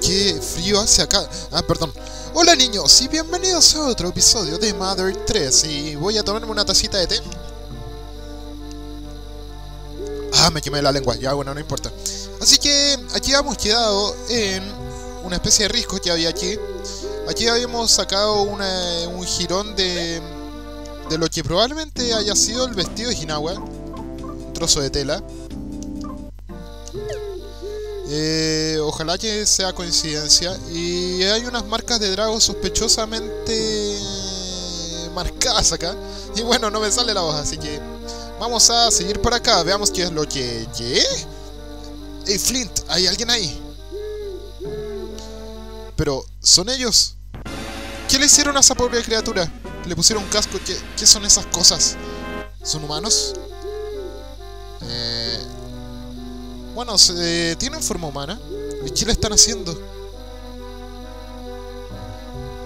qué frío hace acá. Ah, perdón. Hola niños y bienvenidos a otro episodio de Mother 3. Y voy a tomarme una tacita de té. Ah, me quemé la lengua. Ya, bueno, no importa. Así que aquí habíamos quedado en una especie de risco que había aquí. Aquí habíamos sacado un jirón de lo que probablemente haya sido el vestido de Hinawa. Un trozo de tela. Ojalá que sea coincidencia. Y hay unas marcas de drago sospechosamente marcadas acá. Y bueno, no me sale la hoja, así que vamos a seguir para acá. Veamos qué es lo que... ¿Qué? ¡Hey Flint! ¿Hay alguien ahí? Pero, ¿son ellos? ¿Qué le hicieron a esa pobre criatura? Le pusieron un casco. ¿Qué son esas cosas? ¿Son humanos? Bueno, tienen forma humana. ¿Y qué le están haciendo?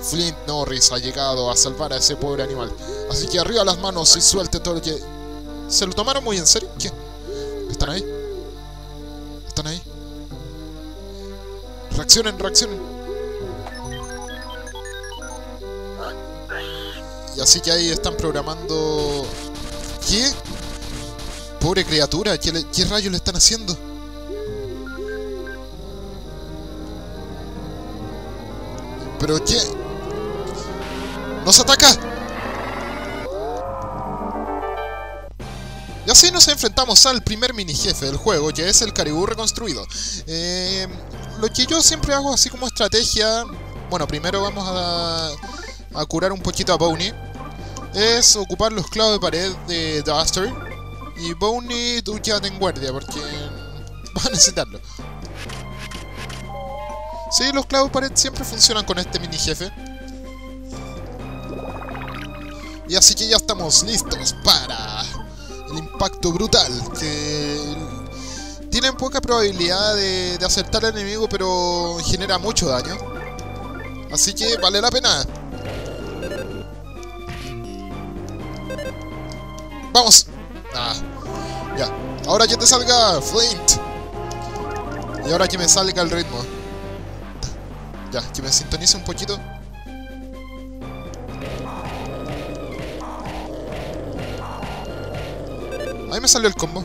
Flint Norris ha llegado a salvar a ese pobre animal. Así que arriba las manos y suelte todo lo que... ¿Se lo tomaron muy en serio? ¿Qué? ¿Están ahí? ¿Están ahí? Reaccionen, reaccionen. Y así que ahí están programando... ¿Qué? Pobre criatura, ¿qué rayos le están haciendo? ¿Pero qué? ¡Nos ataca! Y así nos enfrentamos al primer mini jefe del juego, que es el Caribú reconstruido. Lo que yo siempre hago así como estrategia... Bueno, primero vamos a curar un poquito a Boney. Es ocupar los clavos de pared de Duster. Y Boney, tú quédate en guardia, porque vas a necesitarlo. Sí, los clavos pared siempre funcionan con este mini jefe. Y así que ya estamos listos para el impacto brutal. Que tienen poca probabilidad de acertar al enemigo, pero genera mucho daño. Así que vale la pena. ¡Vamos! Ah, ya. Ahora que te salga Flint. Y ahora que me salga el ritmo. Ya, que me sintonice un poquito. Ahí me salió el combo.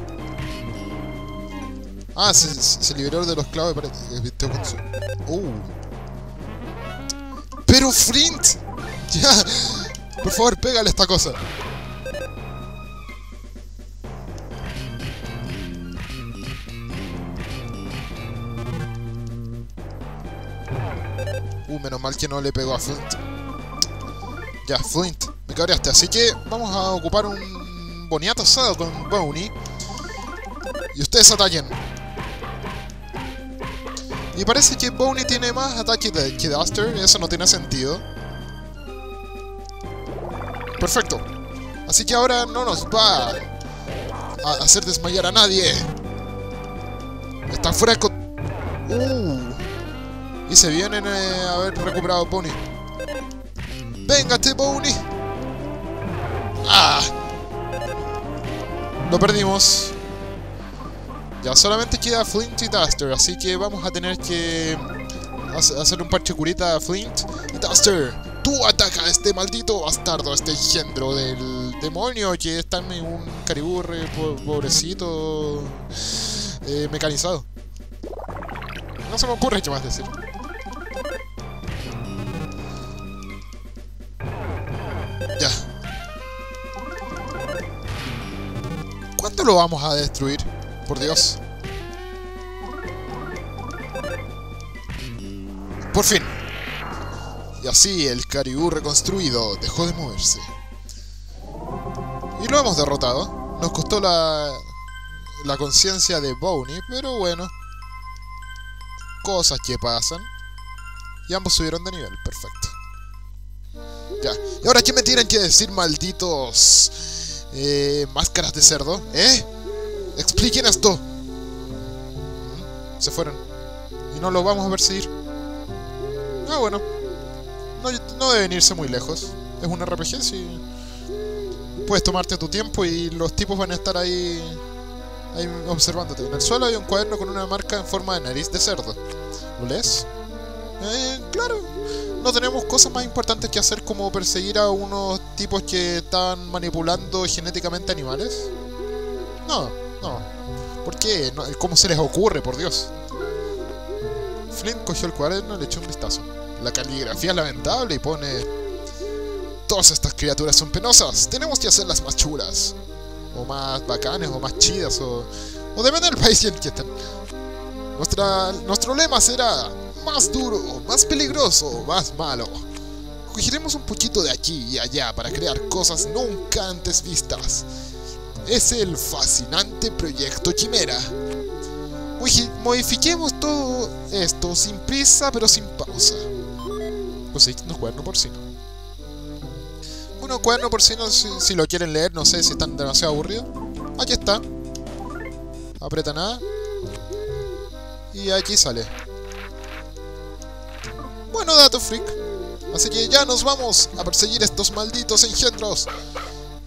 Ah, se liberó de los clavos de pared. Pero Flint. Ya. Por favor, pégale esta cosa. Menos mal que no le pegó a Flint. Ya, Flint, me cabreaste. Así que vamos a ocupar un boniato asado con Boney. Y ustedes ataquen. Y parece que Boney tiene más ataques que Duster. Eso no tiene sentido. Perfecto. Así que ahora no nos va a hacer desmayar a nadie. Está fuera de y se vienen a haber recuperado Boney. ¡Véngate, Boney! ¡Ah! Lo perdimos. Ya solamente queda Flint y Duster. Así que vamos a tener que hacer un parche curita a Flint y Duster. ¡Tú ataca a este maldito bastardo! A este engendro del demonio que está en un caribú pobrecito mecanizado. No se me ocurre qué más decir. ¿Cuánto lo vamos a destruir? Por Dios. Por fin. Y así el caribú reconstruido dejó de moverse. Y lo hemos derrotado. Nos costó la conciencia de Boney, pero bueno. Cosas que pasan. Y ambos subieron de nivel. Perfecto. Ya. ¿Y ahora qué me tienen que decir, malditos... máscaras de cerdo, ¿eh? Expliquen esto. Se fueron. Y no lo vamos a perseguir. Ah, bueno. No deben irse muy lejos. Es un RPG, sí. Puedes tomarte tu tiempo y los tipos van a estar ahí observándote. En el suelo hay un cuaderno con una marca en forma de nariz de cerdo. ¿Lo lees? Claro, no tenemos cosas más importantes que hacer como perseguir a unos tipos que están manipulando genéticamente animales. No, no. ¿Por qué? No, ¿cómo se les ocurre? Por Dios. Flint cogió el cuaderno y le echó un vistazo. La caligrafía es lamentable y pone... Todas estas criaturas son penosas. Tenemos que hacerlas más chulas. O más bacanes, o más chidas, o depende del país en que estén. Nuestro lema será... Más duro, más peligroso, más malo. Cogeremos un poquito de aquí y allá para crear cosas nunca antes vistas. Es el fascinante proyecto Chimera. Modifiquemos todo esto sin prisa pero sin pausa. Conseguimos unos cuadernos porcinos. Unos cuadernos porcinos si lo quieren leer, no sé si están demasiado aburridos. Aquí está. Aprieta nada. Y aquí sale. Bueno, dato freak. Así que ya nos vamos a perseguir estos malditos engendros.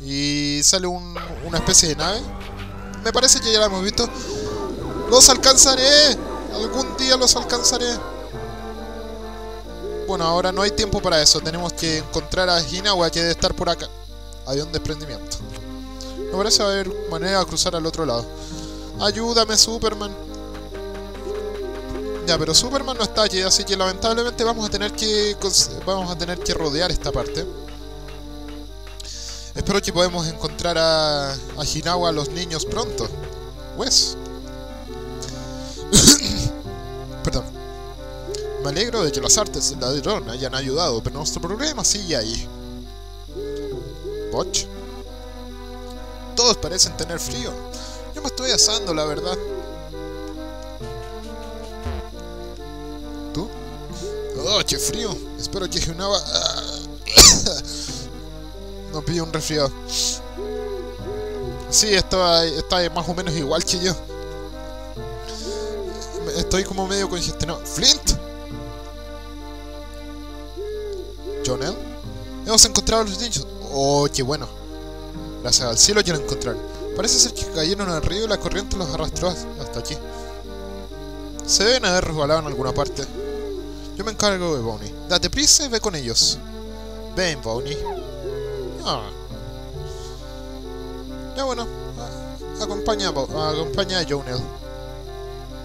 Y sale una especie de nave. Me parece que ya la hemos visto. ¡Los alcanzaré! Algún día los alcanzaré. Bueno, ahora no hay tiempo para eso. Tenemos que encontrar a Hinawa, que debe estar por acá. Había un desprendimiento. Me parece haber manera de cruzar al otro lado. Ayúdame, Superman. Ya, pero Superman no está aquí, así que lamentablemente vamos a tener que rodear esta parte. Espero que podamos encontrar a Hinawa, a los niños pronto. Pues... Perdón. Me alegro de que las artes del ladrón hayan ayudado, pero nuestro problema sigue ahí. Botch. Todos parecen tener frío. Yo me estoy asando, la verdad. ¿Tú? ¡Oh, qué frío! Espero que Hinawa... no pille un resfriado. Sí, está más o menos igual que yo. Estoy como medio congestionado. ¡Flint! ¿Jonel? Hemos encontrado a los niños. ¡Oh, qué bueno! Gracias al cielo quiero encontrar. Parece ser que cayeron al río y la corriente los arrastró hasta aquí. Se deben haber resbalado en alguna parte. Yo me encargo de Boney. Date prisa y ve con ellos. Ven, Boney. Ah. Ya bueno. Acompaña a Jonel.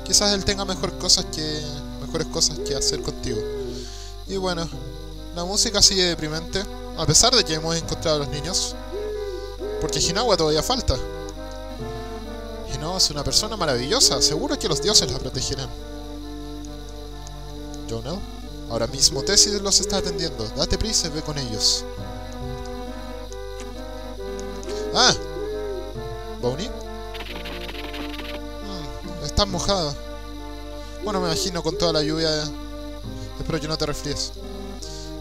Quizás él tenga mejores cosas que hacer contigo. Y bueno, la música sigue deprimente, a pesar de que hemos encontrado a los niños. Porque Hinawa todavía falta. Hinawa es una persona maravillosa, seguro que los dioses la protegerán. Jonel, ahora mismo Tessie los está atendiendo. Date prisa y ve con ellos. Ah, Boney. Estás mojada. Bueno, me imagino con toda la lluvia. Espero que no te resfríes.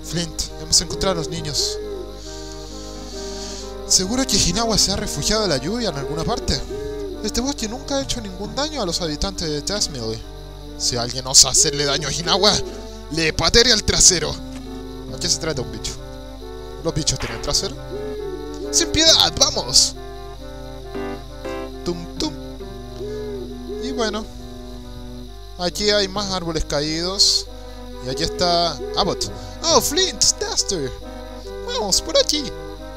Flint, hemos encontrado a los niños. Seguro que Hinawa se ha refugiado de la lluvia en alguna parte. Este bosque nunca ha hecho ningún daño a los habitantes de Tazmily. Si alguien osa hacerle daño a Hinawa, le patearé al trasero. ¿A qué se trata un bicho? ¿Los bichos tienen trasero? ¡Sin piedad! ¡Vamos! Tum tum. Y bueno, aquí hay más árboles caídos. Y aquí está Abbott. ¡Oh, Flint! ¡Duster! ¡Vamos, por aquí!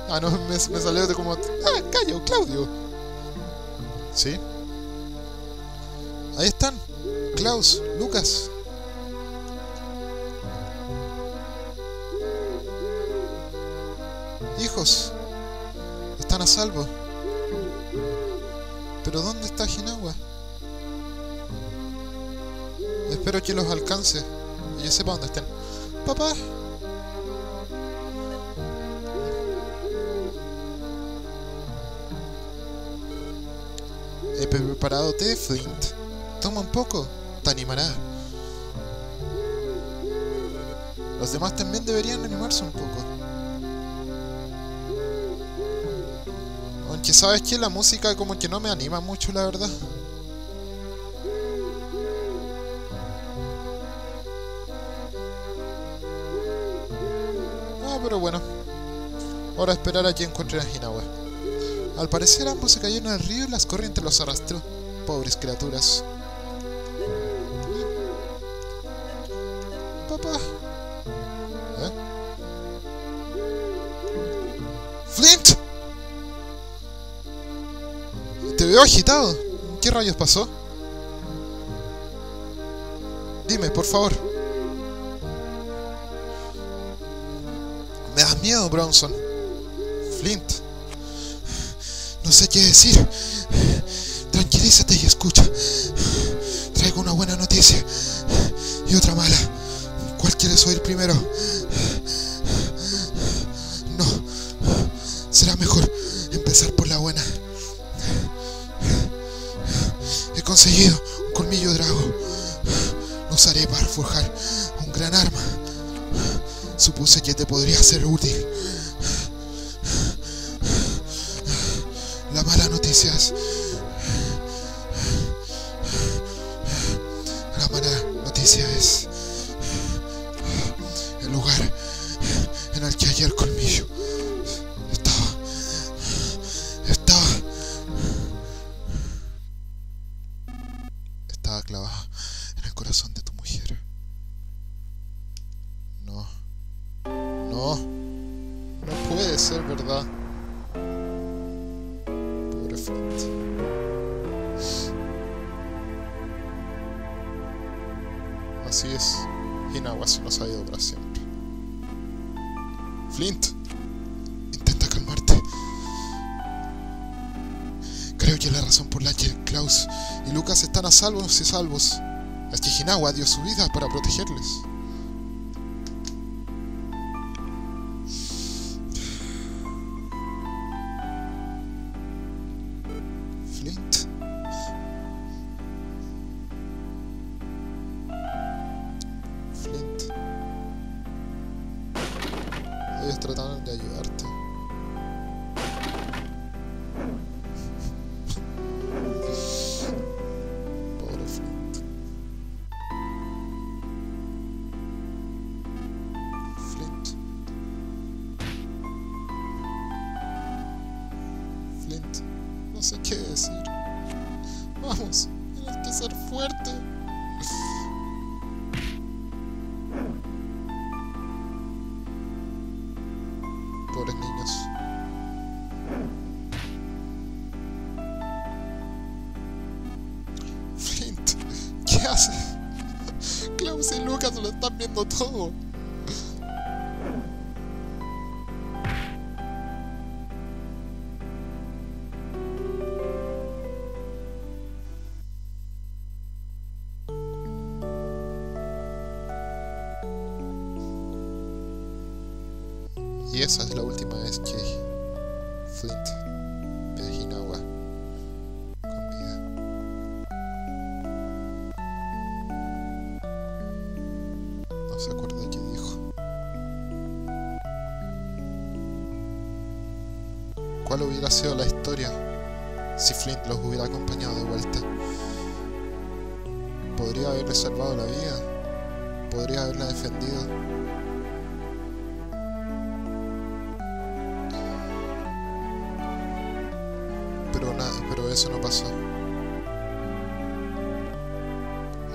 Ah, no, me salió de como... ¡Ah, callo, Claudio! ¿Sí? Ahí están. Klaus, Lucas. Hijos. Están a salvo. ¿Pero dónde está Hinawa? Espero que los alcance y yo sepa dónde estén. ¡Papá! He preparado té, Flint. Toma un poco, te animará. Los demás también deberían animarse un poco. Aunque sabes que la música como que no me anima mucho, la verdad. Pero bueno, ahora esperar a que encuentren a Hinawa. Al parecer ambos se cayeron al río y las corrientes los arrastró. Pobres criaturas. papá. ¡Flint! Te veo agitado. ¿Qué rayos pasó? Dime, por favor. Me das miedo, Bronson. Flint. No sé qué decir. Tranquilízate y escucha. Traigo una buena noticia y otra mala. ¿Cuál quieres oír primero? No. Será mejor empezar por la buena. He conseguido un colmillo drago. Lo usaré para forjar un gran arma. Supuse que te podría ser útil. La mala noticia es... el lugar en el que hallé el colmillo estaba clavado en el corazón de tu mujer. No puede ser verdad. Pobre Flint. Así es, Hinawa se nos ha ido para siempre. Flint, intenta calmarte. Creo que la razón por la que Klaus y Lucas están a salvos y salvos es que Hinawa dio su vida para protegerles. Ellos trataron de ayudarte. Pobre Flint. Flint. No sé qué decir. Vamos, tienes que ser fuerte. Pobres niños. Flint, ¿qué haces? Klaus y Lucas lo están viendo todo. Y esa es la última vez que Flint ve a Hinawa con vida. No se acuerda qué dijo. ¿Cuál hubiera sido la historia si Flint los hubiera acompañado de vuelta? Podría haberle salvado la vida. Podría haberla defendido. Pero eso no pasó.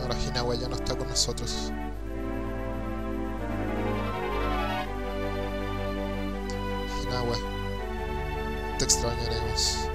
Ahora Hinawa ya no está con nosotros. Hinawa, te extrañaremos.